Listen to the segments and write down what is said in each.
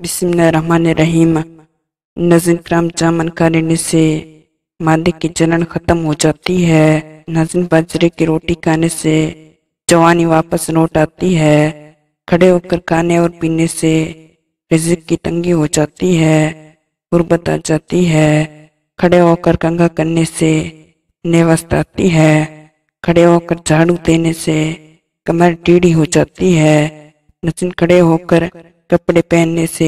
बिस्मिल्लाहिर्रहमानिर्रहीम। नाज़रीन किराम, जामन का लेने से मादे की जलन ख़त्म हो जाती है। नाज़रीन, बाजरे की रोटी खाने से जवानी वापस लौट आती है। खड़े होकर खाने और पीने से रिज़्क़ की तंगी हो जाती है, गुर्बत आ जाती है। खड़े होकर कंघा करने से नेवस्त आती है। खड़े होकर झाड़ू देने से कमर टेढ़ी हो जाती है। नाज़रीन, खड़े होकर कपड़े पहनने से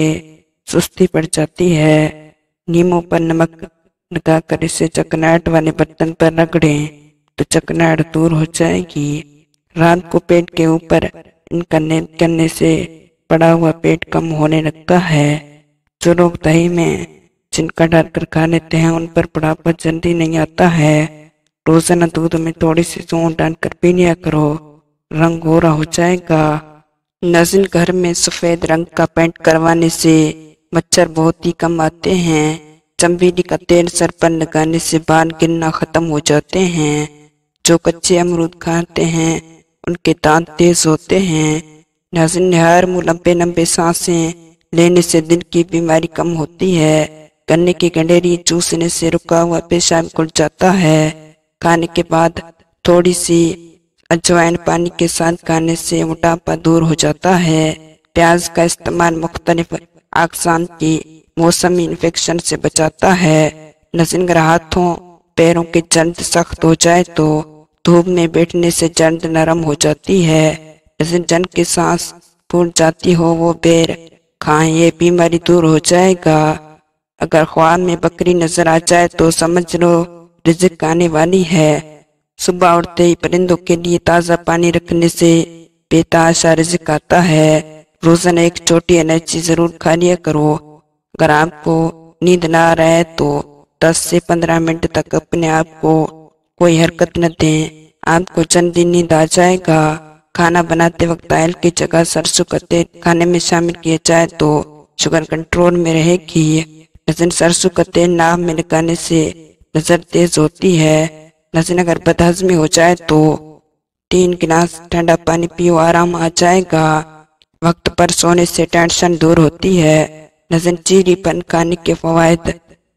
सुस्ती पड़ जाती है। नीमों पर नमक लगाकर इसे चकनाहट वाले बर्तन पर रगड़ें तो चकनाहट दूर हो जाएगी। रात को पेट के ऊपर इनका लेप करने से पड़ा हुआ पेट कम होने लगता है। जो लोग दही में छिनका डालकर खा लेते हैं उन पर बुढ़ापा जल्दी नहीं आता है। रोजाना दूध में थोड़ी सी सौंठ डालकर पी लिया करो, रंग गोरा हो जाएगा। नाज़रीन, घर में सफ़ेद रंग का पेंट करवाने से मच्छर बहुत ही कम आते हैं। चमेली का तेल सर पर लगाने से बाल गिरना ख़त्म हो जाते हैं। जो कच्चे अमरूद खाते हैं उनके दांत तेज होते हैं। नाज़रीन, हर मुँह लंबे लंबे सांसें लेने से दिल की बीमारी कम होती है। गन्ने की गंडेरी चूसने से रुका हुआ पेशाब खुल जाता है। खाने के बाद थोड़ी सी अजवाइन पानी के साथ खाने से मोटापा दूर हो जाता है। प्याज का इस्तेमाल मुख्तलिफ अकसाम की मौसमी इन्फेक्शन से बचाता है। नाज़रीन, हाथों पैरों की जल्द सख्त हो जाए तो धूप में बैठने से जल्द नरम हो जाती है। नाज़रीन, जन की सांस फूल जाती हो वो बेर खाएं, ये बीमारी दूर हो जाएगा। अगर ख्वाब में बकरी नजर आ जाए तो समझ लो रिज़्क़ आने वाली है। सुबह उठते ही परिंदों के लिए ताज़ा पानी रखने से बेतहाशा रिज़्क़ आता है। रोजाना एक छोटी इलायची ज़रूर खा लिया करो। अगर आपको नींद ना आ रहा है तो 10 से 15 मिनट तक अपने आप को कोई हरकत न दें, आपको जल्दी नींद आ जाएगा। खाना बनाते वक्त आयल की जगह सरसों का तेल खाने में शामिल किया जाए तो शुगर कंट्रोल में रहेगी। लेकिन सरसों का तेल नाक में लगाने से नज़र तेज होती है। नाज़रीन, अगर बदहज़मी हो जाए तो 3 गिलास ठंडा पानी पियो, आराम आ जाएगा। वक्त पर सोने से टेंशन दूर होती है। नाज़रीन, चीरी पन खाने के फ़वाइद।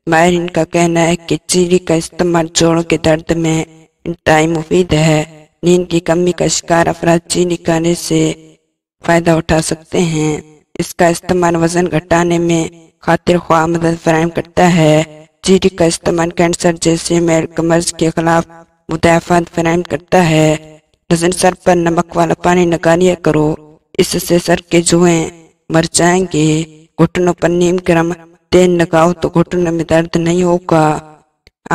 माहिरीन का कहना है कि चीरी का इस्तेमाल जोड़ों के दर्द में इंतहाई मुफीद है। नींद की कमी का शिकार अफराद चीनी खाने से फ़ायदा उठा सकते हैं। इसका इस्तेमाल वज़न घटाने में खातिर ख्वाह मदद फराहम करता है। चीनी का इस्तेमाल कैंसर जैसे मेडिकल मर्ज के खिलाफ मुदाफ़त फराहम करता है। नाज़रीन, सर पर नमक वाला पानी लगा लिया करो, इससे सर के जुएँ मर जाएंगे। घुटनों पर नीम गर्म तेल लगाओ तो घुटनों में दर्द नहीं होगा।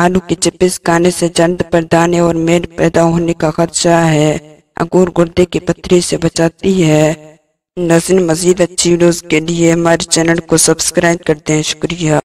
आलू के चिप्स खाने से जल्द पर दाने और मेद पैदा होने का खदशा है। अंगूर गुर्दे की पथरी से बचाती है। नाज़रीन, मज़ीद अच्छी वीडियोज़ के लिए हमारे चैनल को सब्सक्राइब कर दें। शुक्रिया।